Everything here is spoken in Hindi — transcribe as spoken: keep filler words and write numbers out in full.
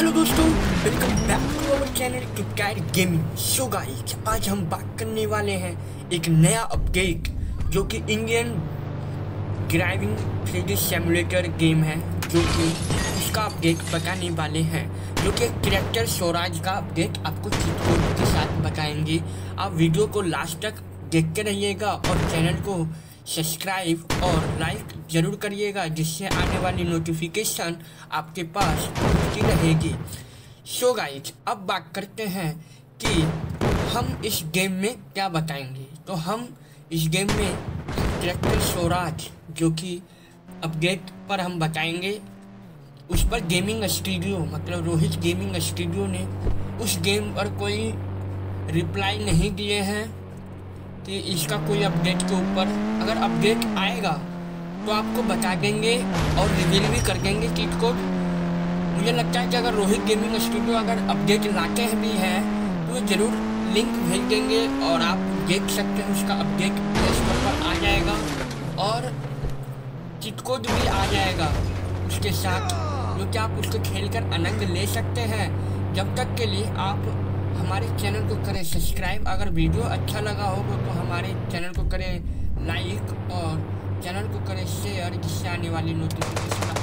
हेलो दोस्तों, welcome back to our channel the guide gaming show. Guys आज हम बात करने वाले हैं एक नया अपडेट जो कि Indian driving free simulator game है, जो कि उसका अपडेट बताने वाले हैं, जो कि ट्रैक्टर स्वराज का अपडेट आपको चिटकोट के साथ बताएंगे। आप वीडियो को लास्ट तक देखते रहिएगा और चैनल को सब्सक्राइब और लाइक ज़रूर करिएगा, जिससे आने वाली नोटिफिकेशन आपके पास पहुँचती रहेगी। सो गाइज अब बात करते हैं कि हम इस गेम में क्या बताएंगे। तो हम इस गेम में ट्रैक्टर स्वराज जो कि अपडेट पर हम बताएंगे, उस पर गेमिंग स्टूडियो मतलब रोहित गेमिंग स्टूडियो ने उस गेम पर कोई रिप्लाई नहीं दिए हैं कि इसका कोई अपडेट के ऊपर अगर अपडेट आएगा तो आपको बता देंगे और रिवील भी कर देंगे चीट कोड। मुझे लगता है कि अगर रोहित गेमिंग स्टूडियो अगर अपडेट लाते हैं भी हैं तो ज़रूर लिंक भेज देंगे और आप देख सकते हैं, उसका अपडेट प्ले स्टोर पर आ जाएगा और चीट कोड भी आ जाएगा उसके साथ, क्योंकि आप उसको खेलकर आनंद ले सकते हैं। जब तक के लिए आप हमारे चैनल को करें सब्सक्राइब, अगर वीडियो अच्छा लगा होगा तो हमारे चैनल को करें लाइक और चैनल को करें शेयर, जिससे आने वाली नोटिफिकेशन